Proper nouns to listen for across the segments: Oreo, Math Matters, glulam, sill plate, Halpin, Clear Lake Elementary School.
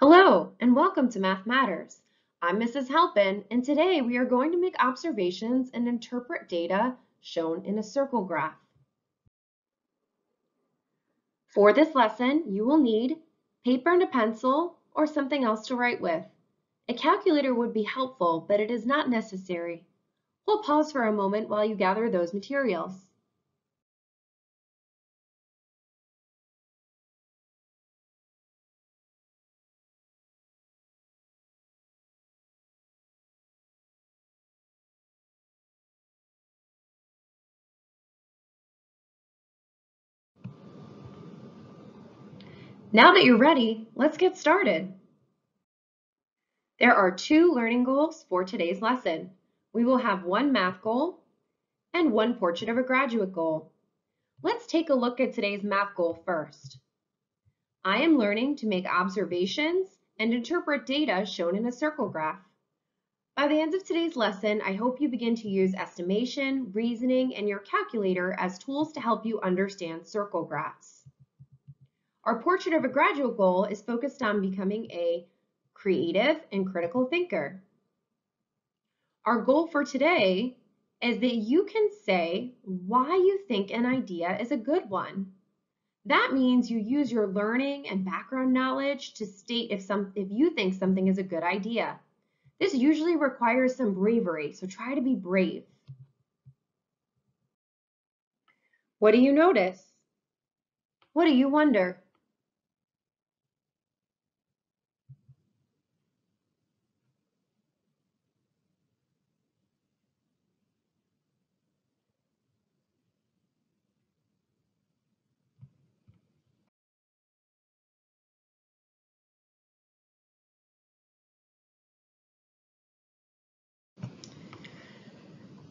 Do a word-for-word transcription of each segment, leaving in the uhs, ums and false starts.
Hello and welcome to Math Matters. I'm Missus Halpin, and today we are going to make observations and interpret data shown in a circle graph. For this lesson, you will need paper and a pencil or something else to write with. A calculator would be helpful, but it is not necessary. We'll pause for a moment while you gather those materials. Now that you're ready, let's get started. There are two learning goals for today's lesson. We will have one math goal and one portrait of a graduate goal. Let's take a look at today's math goal first. I am learning to make observations and interpret data shown in a circle graph. By the end of today's lesson, I hope you begin to use estimation, reasoning, and your calculator as tools to help you understand circle graphs. Our portrait of a graduate goal is focused on becoming a creative and critical thinker. Our goal for today is that you can say why you think an idea is a good one. That means you use your learning and background knowledge to state if, some, if you think something is a good idea. This usually requires some bravery, so try to be brave. What do you notice? What do you wonder?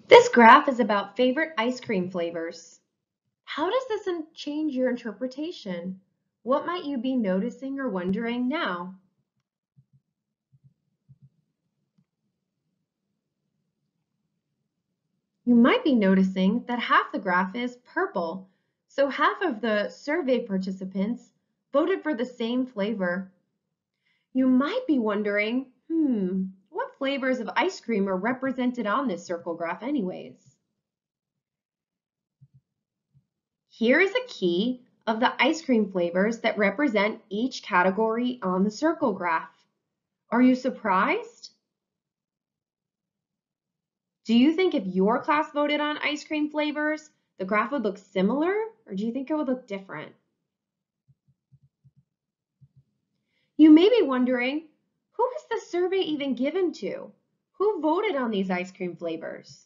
This graph is about favorite ice cream flavors. How does this change your interpretation? What might you be noticing or wondering now? You might be noticing that half the graph is purple, so half of the survey participants voted for the same flavor. You might be wondering, hmm, what flavors of ice cream are represented on this circle graph anyways? Here is a key of the ice cream flavors that represent each category on the circle graph. Are you surprised? Do you think if your class voted on ice cream flavors, the graph would look similar, or do you think it would look different? You may be wondering, who was the survey even given to? Who voted on these ice cream flavors?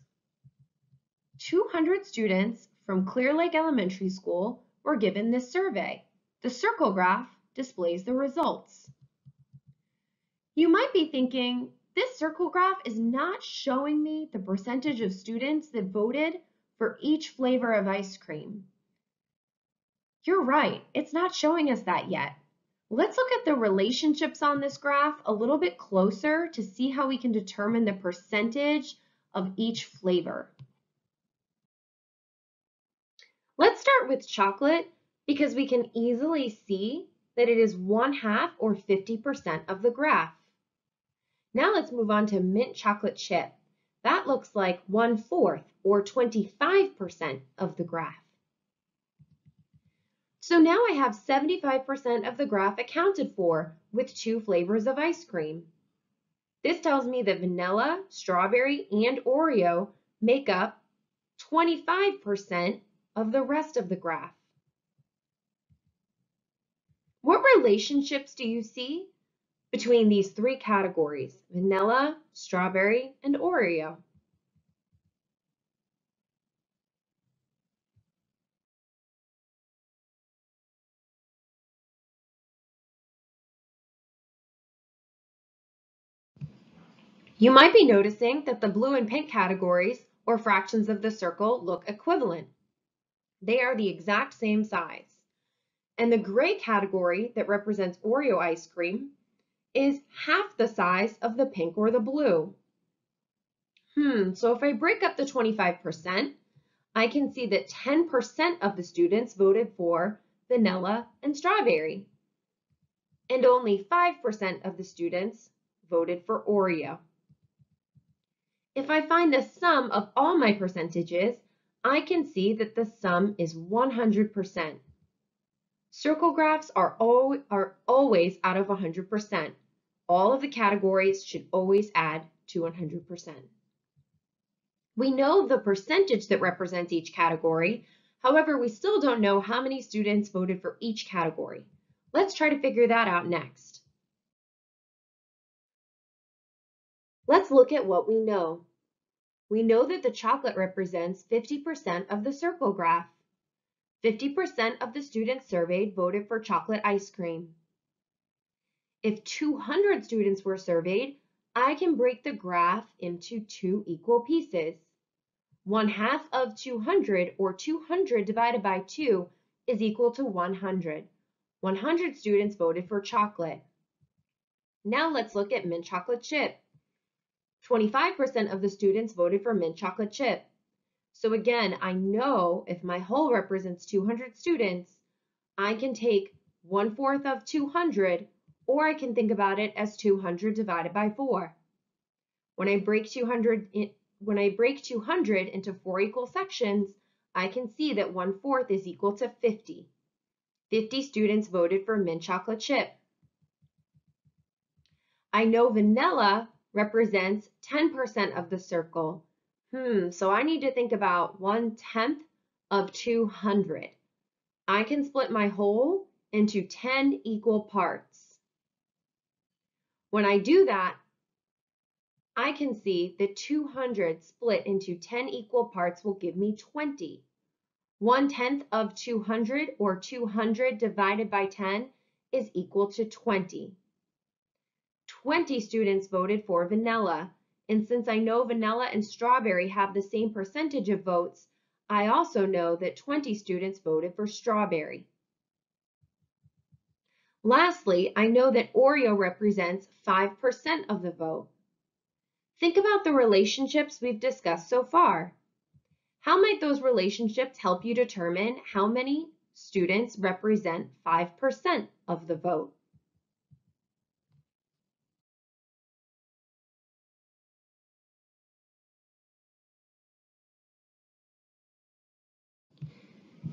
two hundred students from Clear Lake Elementary School were given this survey. The circle graph displays the results. You might be thinking, this circle graph is not showing me the percentage of students that voted for each flavor of ice cream. You're right, it's not showing us that yet. Let's look at the relationships on this graph a little bit closer to see how we can determine the percentage of each flavor. Let's start with chocolate because we can easily see that it is one half or fifty percent of the graph. Now let's move on to mint chocolate chip. That looks like one fourth or twenty-five percent of the graph. So now I have seventy-five percent of the graph accounted for with two flavors of ice cream. This tells me that vanilla, strawberry, and Oreo make up twenty-five percent of the rest of the graph. What relationships do you see between these three categories, vanilla, strawberry, and Oreo? You might be noticing that the blue and pink categories or fractions of the circle look equivalent. They are the exact same size. And the gray category that represents Oreo ice cream is half the size of the pink or the blue. Hmm, so if I break up the twenty-five percent, I can see that ten percent of the students voted for vanilla and strawberry. and only five percent of the students voted for Oreo. If I find the sum of all my percentages, I can see that the sum is one hundred percent. Circle graphs are, al- are always out of one hundred percent. All of the categories should always add to one hundred percent. We know the percentage that represents each category. However, we still don't know how many students voted for each category. Let's try to figure that out next. Let's look at what we know. We know that the chocolate represents fifty percent of the circle graph. fifty percent of the students surveyed voted for chocolate ice cream. If two hundred students were surveyed, I can break the graph into two equal pieces. One half of two hundred, or two hundred divided by two, is equal to one hundred. one hundred students voted for chocolate. Now let's look at mint chocolate chip. twenty-five percent of the students voted for mint chocolate chip. So again, I know if my whole represents two hundred students, I can take one fourth of two hundred, or I can think about it as two hundred divided by four. When I break two hundred, in, when I break two hundred into four equal sections, I can see that one fourth is equal to fifty. fifty students voted for mint chocolate chip. I know vanilla represents ten percent of the circle. Hmm, so I need to think about one tenth of two hundred. I can split my whole into ten equal parts. When I do that, I can see that two hundred split into ten equal parts will give me twenty. one tenth of two hundred, or two hundred divided by ten, is equal to twenty. twenty students voted for vanilla, and since I know vanilla and strawberry have the same percentage of votes, I also know that twenty students voted for strawberry. Lastly, I know that Oreo represents five percent of the vote. Think about the relationships we've discussed so far. How might those relationships help you determine how many students represent five percent of the vote?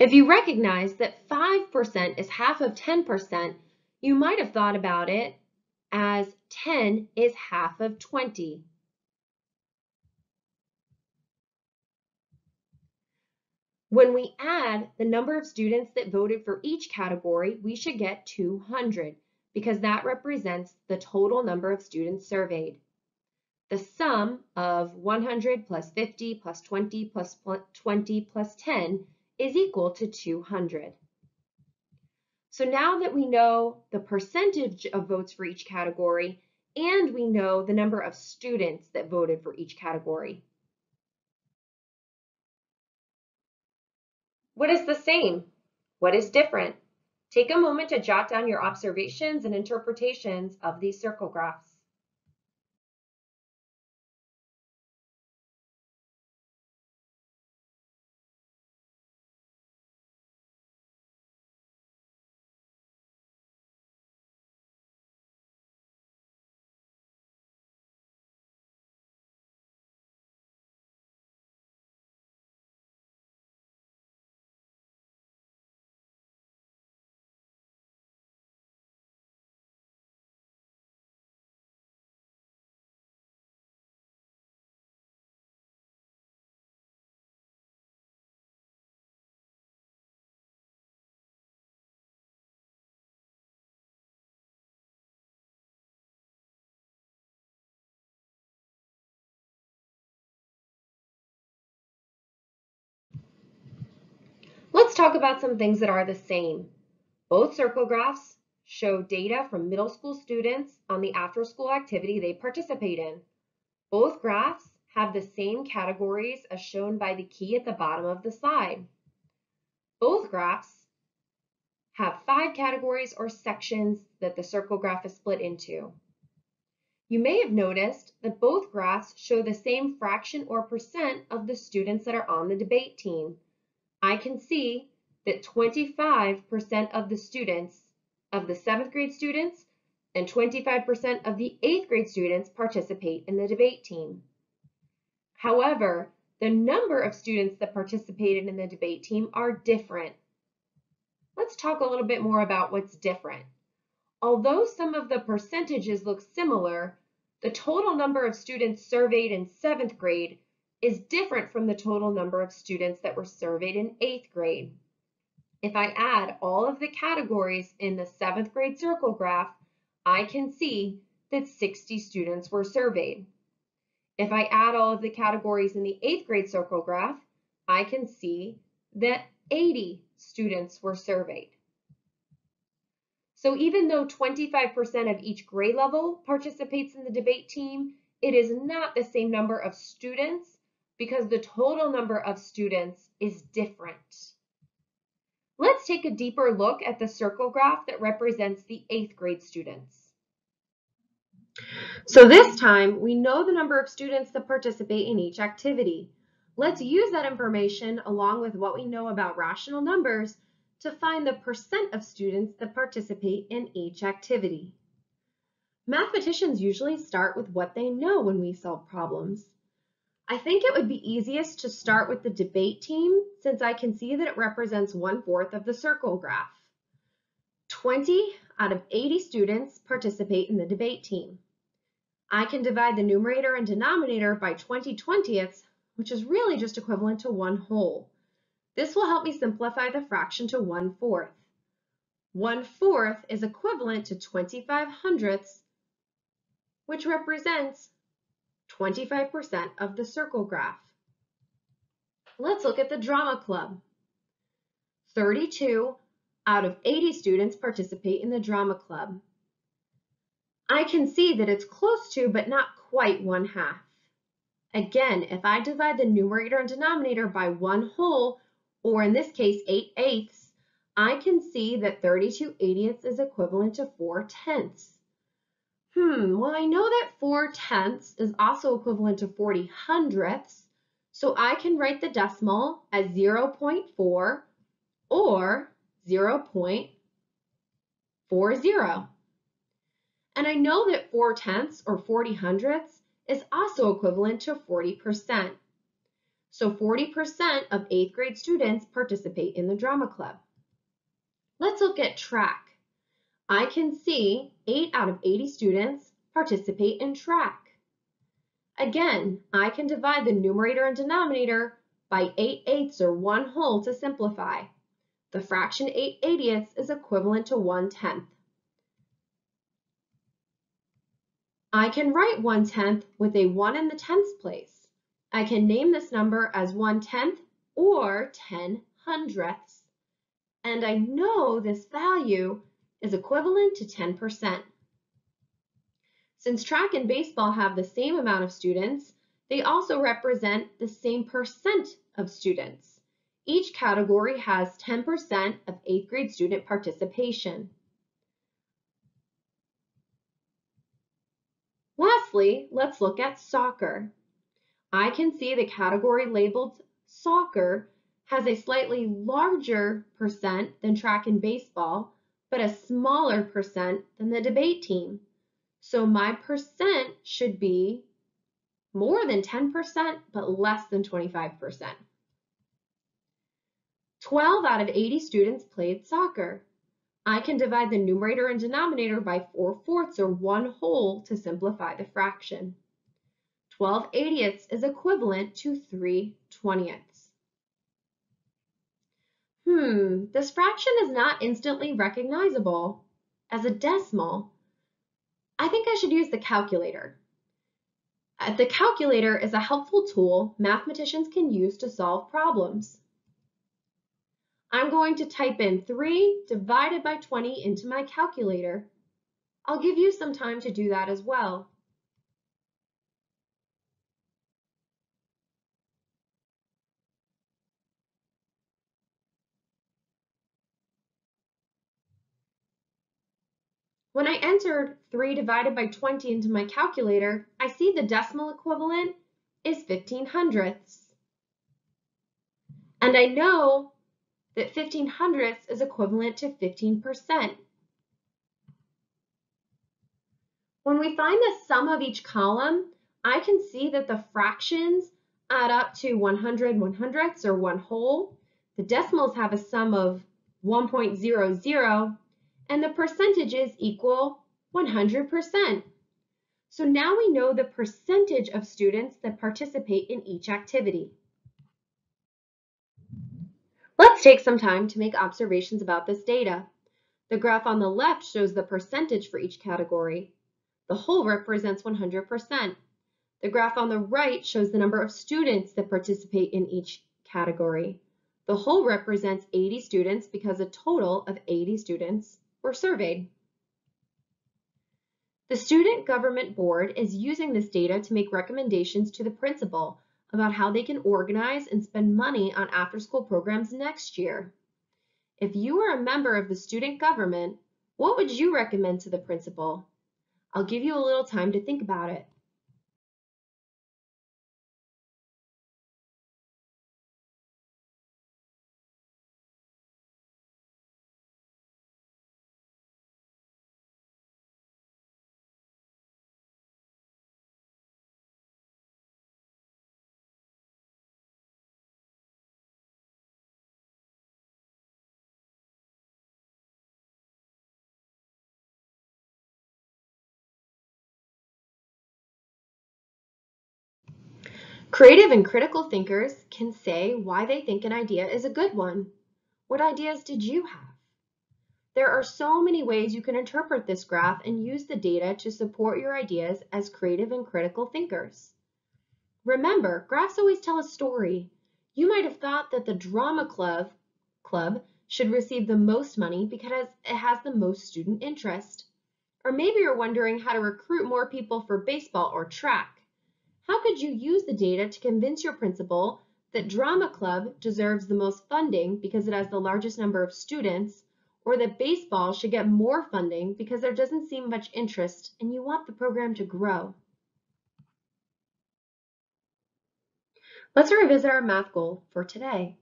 If you recognize that five percent is half of ten percent, you might have thought about it as ten is half of twenty. When we add the number of students that voted for each category, we should get two hundred, because that represents the total number of students surveyed. The sum of one hundred plus fifty plus twenty plus twenty plus ten is equal to two hundred. So now that we know the percentage of votes for each category, and we know the number of students that voted for each category, what is the same? What is different? Take a moment to jot down your observations and interpretations of these circle graphs. Let's talk about some things that are the same. Both circle graphs show data from middle school students on the after-school activity they participate in. Both graphs have the same categories as shown by the key at the bottom of the slide. Both graphs have five categories or sections that the circle graph is split into. You may have noticed that both graphs show the same fraction or percent of the students that are on the debate team. I can see that twenty-five percent of the students, of the seventh grade students, and twenty-five percent of the eighth grade students participate in the debate team. However, the number of students that participated in the debate team are different. Let's talk a little bit more about what's different. Although some of the percentages look similar, the total number of students surveyed in seventh grade is different from the total number of students that were surveyed in eighth grade. If I add all of the categories in the seventh grade circle graph, I can see that sixty students were surveyed. If I add all of the categories in the eighth grade circle graph, I can see that eighty students were surveyed. So even though twenty-five percent of each grade level participates in the debate team, it is not the same number of students because the total number of students is different. Let's take a deeper look at the circle graph that represents the eighth grade students. So this time, we know the number of students that participate in each activity. Let's use that information along with what we know about rational numbers to find the percent of students that participate in each activity. Mathematicians usually start with what they know when we solve problems. I think it would be easiest to start with the debate team since I can see that it represents one-fourth of the circle graph. twenty out of eighty students participate in the debate team. I can divide the numerator and denominator by twenty twentieths, which is really just equivalent to one whole. This will help me simplify the fraction to one-fourth. One-fourth is equivalent to twenty-five hundredths, which represents twenty-five percent of the circle graph. Let's look at the drama club. thirty-two out of eighty students participate in the drama club. I can see that it's close to, but not quite one half. Again, if I divide the numerator and denominator by one whole, or in this case, eight eighths, I can see that thirty-two eightieths is equivalent to four tenths. Hmm, well, I know that four tenths is also equivalent to forty hundredths, so I can write the decimal as zero point four or zero point four zero. And I know that four tenths or forty hundredths is also equivalent to forty percent. So forty percent of eighth grade students participate in the drama club. Let's look at track. I can see eight out of eighty students participate in track. Again, I can divide the numerator and denominator by eight eighths or one whole to simplify. The fraction eight eightieths is equivalent to one tenth. I can write one tenth with a one in the tenths place. I can name this number as one tenth or ten hundredths, and I know this value is equivalent to ten percent. Since track and baseball have the same amount of students, they also represent the same percent of students. Each category has ten percent of eighth grade student participation. Lastly, let's look at soccer. I can see the category labeled soccer has a slightly larger percent than track and baseball, but a smaller percent than the debate team. So my percent should be more than ten percent, but less than twenty-five percent. twelve out of eighty students played soccer. I can divide the numerator and denominator by four fourths or one whole to simplify the fraction. twelve eightieths is equivalent to three twentieths. Hmm, this fraction is not instantly recognizable as a decimal. I think I should use the calculator. The calculator is a helpful tool mathematicians can use to solve problems. I'm going to type in three divided by twenty into my calculator. I'll give you some time to do that as well. When I entered three divided by twenty into my calculator, I see the decimal equivalent is fifteen hundredths. And I know that fifteen hundredths is equivalent to fifteen percent. When we find the sum of each column, I can see that the fractions add up to one hundred one hundredths or one whole. The decimals have a sum of one point zero zero, and the percentages equal one hundred percent. So now we know the percentage of students that participate in each activity. Let's take some time to make observations about this data. The graph on the left shows the percentage for each category. The whole represents one hundred percent. The graph on the right shows the number of students that participate in each category. The whole represents eighty students because a total of eighty students were surveyed. The Student Government Board is using this data to make recommendations to the principal about how they can organize and spend money on after-school programs next year. If you are a member of the student government, what would you recommend to the principal? I'll give you a little time to think about it. Creative and critical thinkers can say why they think an idea is a good one. What ideas did you have? There are so many ways you can interpret this graph and use the data to support your ideas as creative and critical thinkers. Remember, graphs always tell a story. You might have thought that the drama club, club should receive the most money because it has the most student interest. Or maybe you're wondering how to recruit more people for baseball or track. How could you use the data to convince your principal that Drama Club deserves the most funding because it has the largest number of students, or that baseball should get more funding because there doesn't seem much interest and you want the program to grow? Let's revisit our math goal for today.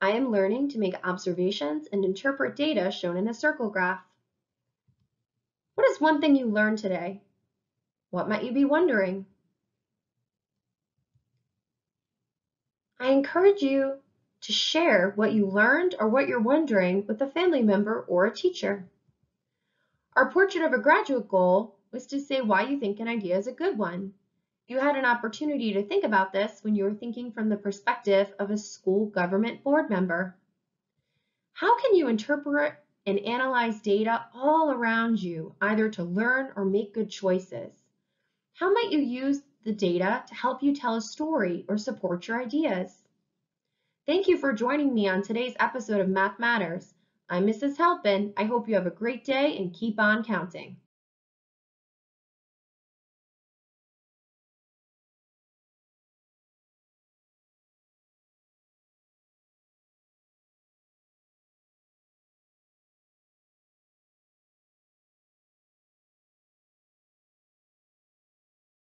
I am learning to make observations and interpret data shown in the circle graph. What is one thing you learned today? What might you be wondering? I encourage you to share what you learned or what you're wondering with a family member or a teacher. Our portrait of a graduate goal was to say why you think an idea is a good one. You had an opportunity to think about this when you were thinking from the perspective of a school government board member. How can you interpret and analyze data all around you, either to learn or make good choices? How might you use the data to help you tell a story or support your ideas? Thank you for joining me on today's episode of Math Matters. I'm Missus Halpin. I hope you have a great day and keep on counting.